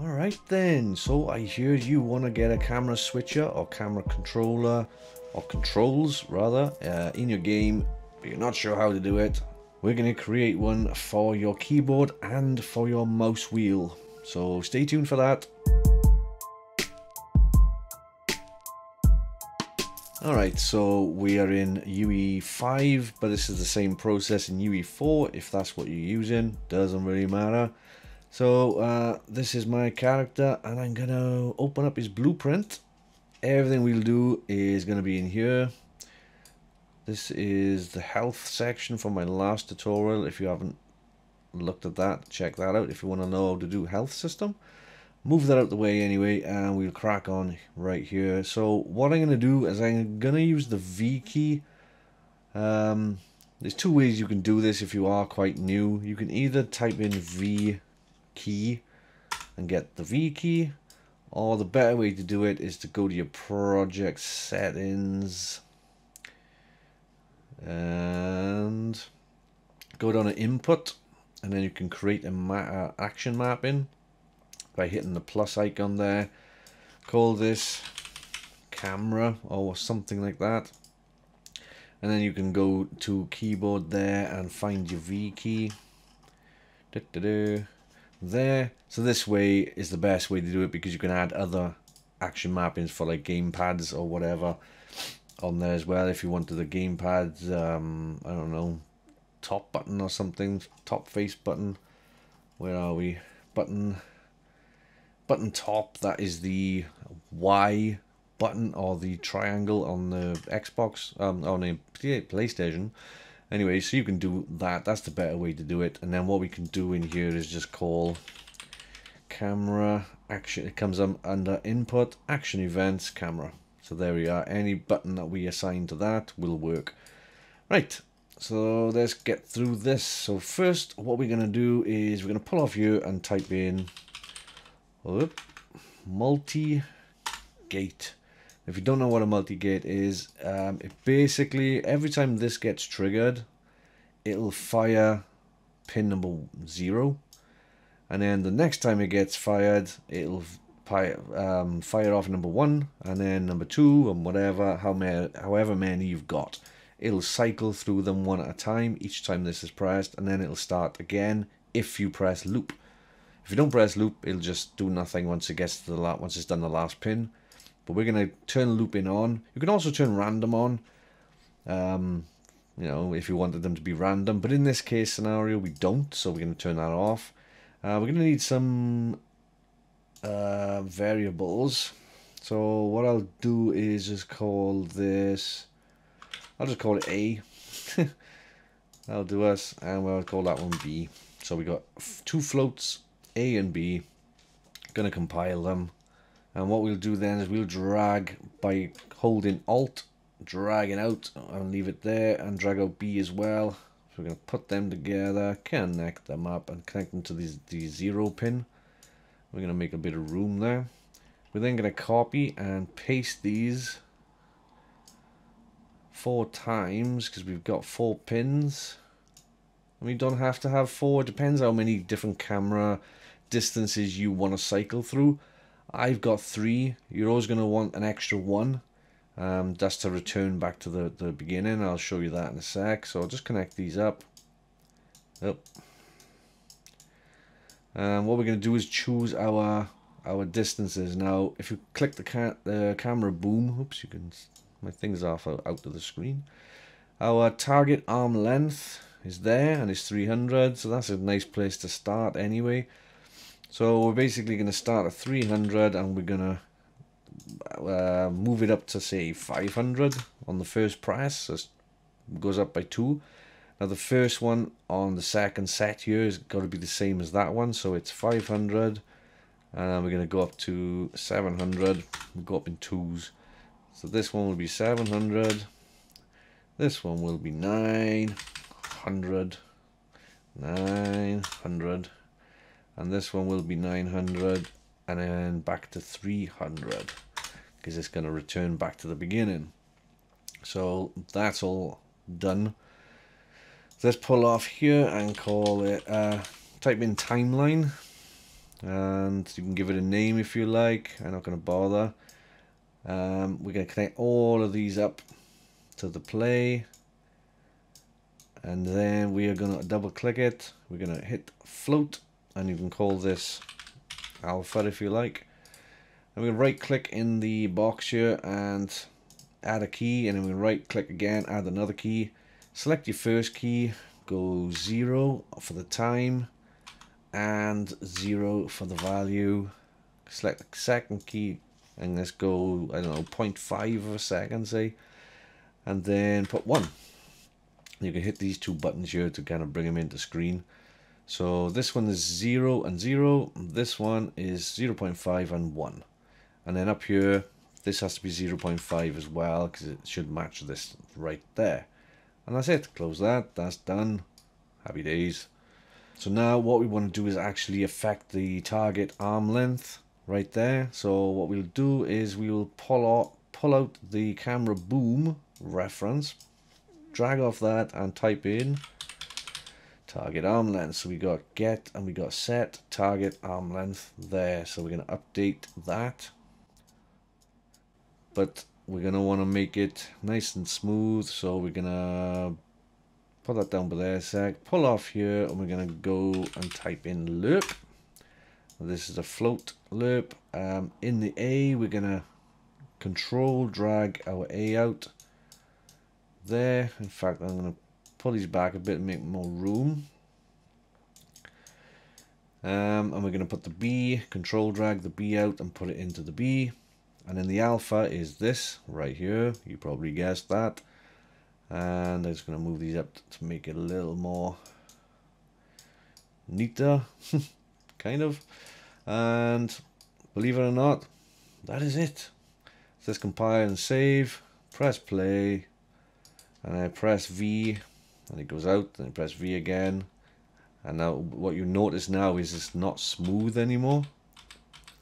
All right then, so I hear you want to get a camera switcher or camera controller or controls rather in your game, but you're not sure how to do it. We're going to create one for your keyboard and for your mouse wheel, so stay tuned for that. Alright, so we are in UE5, but this is the same process in UE4 if that's what you're using, doesn't really matter. So this is my character and I'm gonna open up his blueprint. Everything we'll do is gonna be in here. This is the health section from my last tutorial. If you haven't looked at that, check that out if you want to know how to do health system. Move that out the way anyway, and we'll crack on right here. So what I'm going to do is I'm going to use the V key. There's two ways you can do this if you are quite new. You can either type in V key and get the V key, or the better way to do it is to go to your project settings and go down to input, and then you can create a action mapping by hitting the plus icon there. Call this camera or something like that, and then you can go to keyboard there and find your V key there. So this way is the best way to do it, because you can add other action mappings for like gamepads or whatever on there as well if you wanted the gamepads, I don't know, top button or something, top face button. Where are we? Button top, that is the Y button or the triangle on the Xbox, on the PlayStation. Anyway, so you can do that. That's the better way to do it. And then what we can do in here is just call camera action. It comes up under input, action events, camera. So there we are. Any button that we assign to that will work. Right. So let's get through this. So first, what we're going to do is we're going to pull off here and type in multi-gate. If you don't know what a multi-gate is, it basically, every time this gets triggered, it'll fire pin number 0, and then the next time it gets fired, it'll fire off number 1, and then number 2, and whatever, however many you've got. It'll cycle through them one at a time each time this is pressed, and then it'll start again if you press loop. If you don't press loop, it'll just do nothing once it gets to the once it's done the last pin. But we're gonna turn looping on. You can also turn random on, you know, if you wanted them to be random. But in this case scenario, we don't, so we're gonna turn that off. We're gonna need some variables. So what I'll do is just call this. I'll just call it A. That'll do us, and we'll call that one B. So we got two floats, A and B. Gonna compile them, and what we'll do then is we'll drag by holding Alt, drag it out and leave it there, and drag out B as well. So we're gonna put them together, connect them up, and connect them to the 0 pin. We're gonna make a bit of room there. We're then gonna copy and paste these 4 times, because we've got 4 pins. We don't have to have 4. It depends how many different camera distances you want to cycle through. I've got 3. You're always going to want an extra 1. That's to return back to the beginning. I'll show you that in a sec. So I'll just connect these up. What we're going to do is choose our distances. Now, if you click the camera boom, oops, you can. My thing's off out of the screen. Our target arm length is there, and it's 300, so that's a nice place to start anyway. So we're basically going to start at 300, and we're going to move it up to say 500 on the first press. So it goes up by 2. Now the first one on the second set here has got to be the same as that one, so it's 500, and we're going to go up to 700. We'll go up in 2s. So this one will be 700. This one will be 900, and this one will be 900, and then back to 300, because it's going to return back to the beginning. So that's all done. Let's pull off here and call it, type in timeline, and you can give it a name if you like. I'm not going to bother. We're going to connect all of these up to the play, and then we are going to double click it. We're going to hit float, and you can call this alpha if you like. And we're going to right click in the box here and add a key, and then we right click again, add another key. Select your first key, go 0 for the time and 0 for the value. Select the second key and let's go, I don't know, 0.5 of a second, say, and then put 1. You can hit these two buttons here to kind of bring them into screen. So this one is 0 and 0, this one is 0.5 and 1, and then up here this has to be 0.5 as well, because it should match this right there. And that's it. Close that. That's done. Happy days. So now what we want to do is actually affect the target arm length right there. So what we'll do is we will pull out the camera boom reference, drag off that and type in target arm length. So we got get and we got set target arm length there. So we're going to update that. But we're going to want to make it nice and smooth, so we're going to put that down by there a sec, pull off here, and we're going to go and type in lerp. This is a float lerp. In the A, we're going to control drag our A out there. In fact, I'm going to pull these back a bit and make more room. And we're going to put the B, control drag the B out and put it into the B. And then the alpha is this right here. You probably guessed that. And I'm just going to move these up to make it a little more neater, kind of. And believe it or not, that is it. So let's compile and save. Press play. And I press V. And it goes out. And I press V again. And now what you notice now is it's not smooth anymore.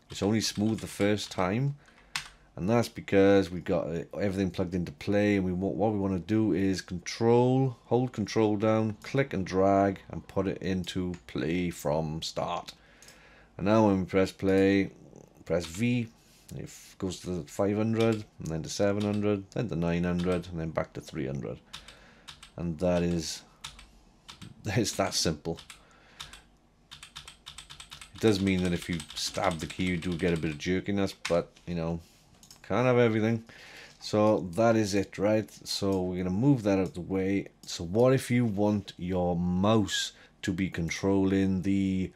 It's only smooth the first time. And that's because we've got everything plugged into play, and we want, what we want to do is control, hold control down, click and drag, and put it into play from start. And now when we press play, press V, it goes to 500, and then to 700, then to 900, and then back to 300. And it's that simple. It does mean that if you stab the key, you do get a bit of jerkiness, but you know, can't have everything. So that is it, right? So we're going to move that out of the way. So what if you want your mouse to be controlling the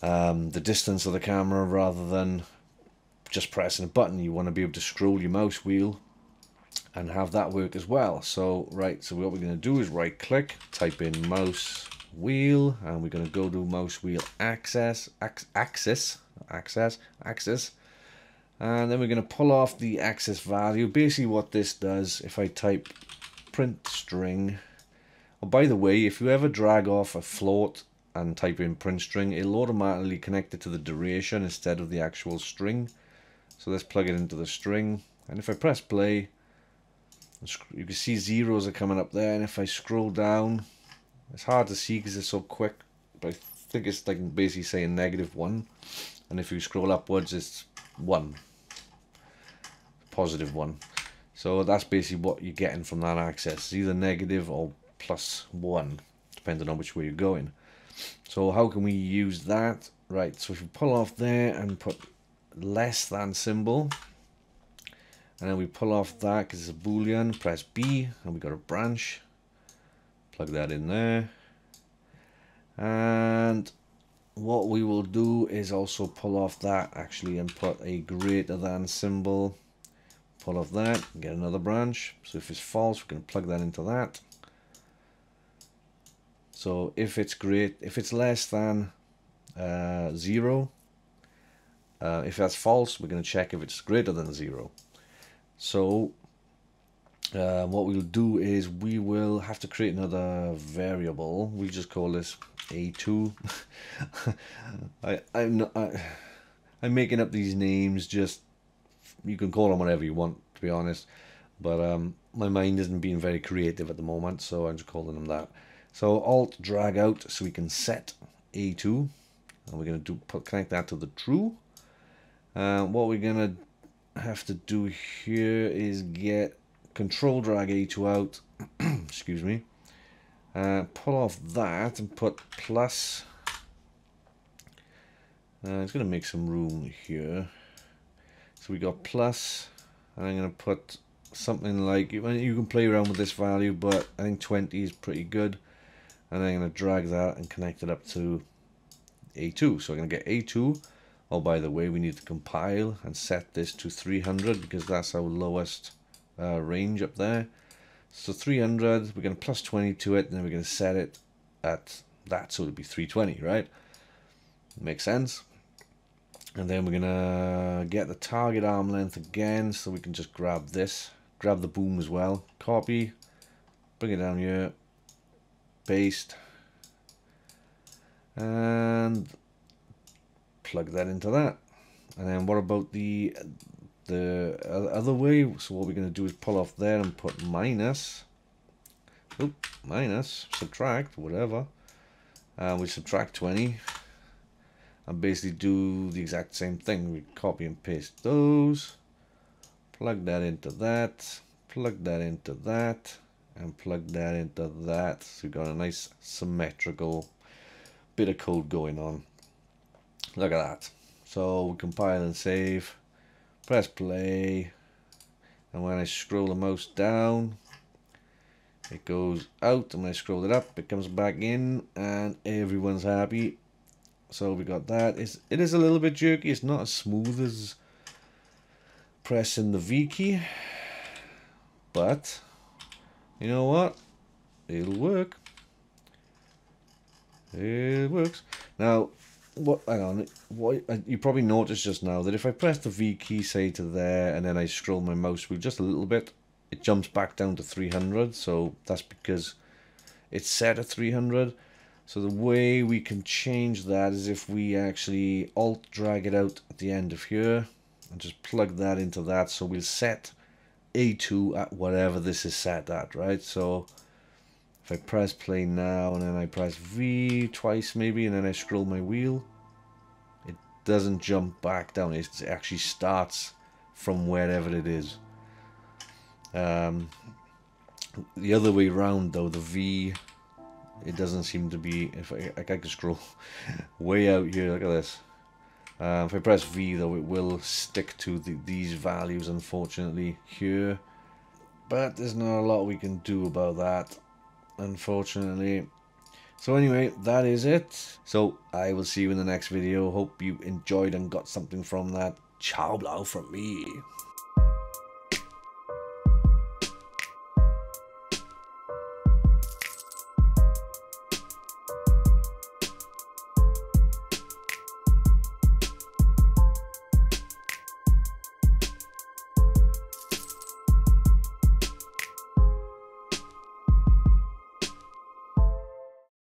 distance of the camera rather than just pressing a button? You want to be able to scroll your mouse wheel and have that work as well. So right, so what we're going to do is right click, type in mouse wheel, and we're going to go to mouse wheel axis. And then we're going to pull off the axis value. Basically what this does, if I type print string, oh, by the way, if you ever drag off a float and type in print string, it'll automatically connect it to the duration instead of the actual string. So let's plug it into the string. And if I press play, you can see zeros are coming up there. And if I scroll down, it's hard to see because it's so quick, but I think it's like basically saying -1. And if you scroll upwards, it's 1, +1. So that's basically what you're getting from that axis. It's either negative or +1, depending on which way you're going. So how can we use that? Right, so if we pull off there and put less than symbol, and then we pull off that because it's a boolean, press B, and we got a branch, plug that in there. And what we will do is also pull off that actually and put a greater than symbol, pull off that, get another branch. So if it's false, we can plug that into that. So if it's great, if it's less than 0, if that's false, we're going to check if it's greater than 0. So what we'll do is we will have to create another variable. We'll just call this A2. I'm making up these names, just you can call them whatever you want, to be honest, but my mind isn't being very creative at the moment, so I'm just calling them that. So alt drag out so we can set A2, and we're going to connect that to the true. What we're going to have to do here is get control drag A2 out, excuse me, pull off that and put plus, it's going to make some room here, so we got plus, and I'm going to put something like, you can play around with this value, but I think 20 is pretty good, and I'm going to drag that and connect it up to A2, so I'm going to get A2. Oh, by the way, we need to compile and set this to 300 because that's our lowest range up there. So 300, we're going to plus 20 to it, and then we're going to set it at that, so it'll be 320, right? Makes sense. And then we're going to get the target arm length again, so we can just grab this, grab the boom as well, copy, bring it down here, paste, and plug that into that. And then what about the other way? So what we're going to do is pull off there and put minus, subtract, whatever, we subtract 20, and basically do the exact same thing. We copy and paste those, plug that into that, plug that into that, and plug that into that. So we've got a nice symmetrical bit of code going on. Look at that. So we compile and save, press play, and when I scroll the mouse down, it goes out, and when I scroll it up, it comes back in, and everyone's happy. So we got that. It is a little bit jerky. It's not as smooth as pressing the V key, but you know what? It'll work. It works. Now, hang on, you probably noticed just now that if I press the V key, say, to there, and then I scroll my mouse with just a little bit, it jumps back down to 300. So that's because it's set at 300. So the way we can change that is if we actually alt drag it out at the end of here and just plug that into that. So we'll set A2 at whatever this is set at, right? So if I press play now and then I press V twice maybe and then I scroll my wheel, it doesn't jump back down. It actually starts from wherever it is. The other way around though, the V, it doesn't seem to be. If I can scroll way out here, look at this. If I press V though, it will stick to these values unfortunately here, but there's not a lot we can do about that unfortunately. So anyway, that is it. So I will see you in the next video. Hope you enjoyed and got something from that. Ciao blau from me.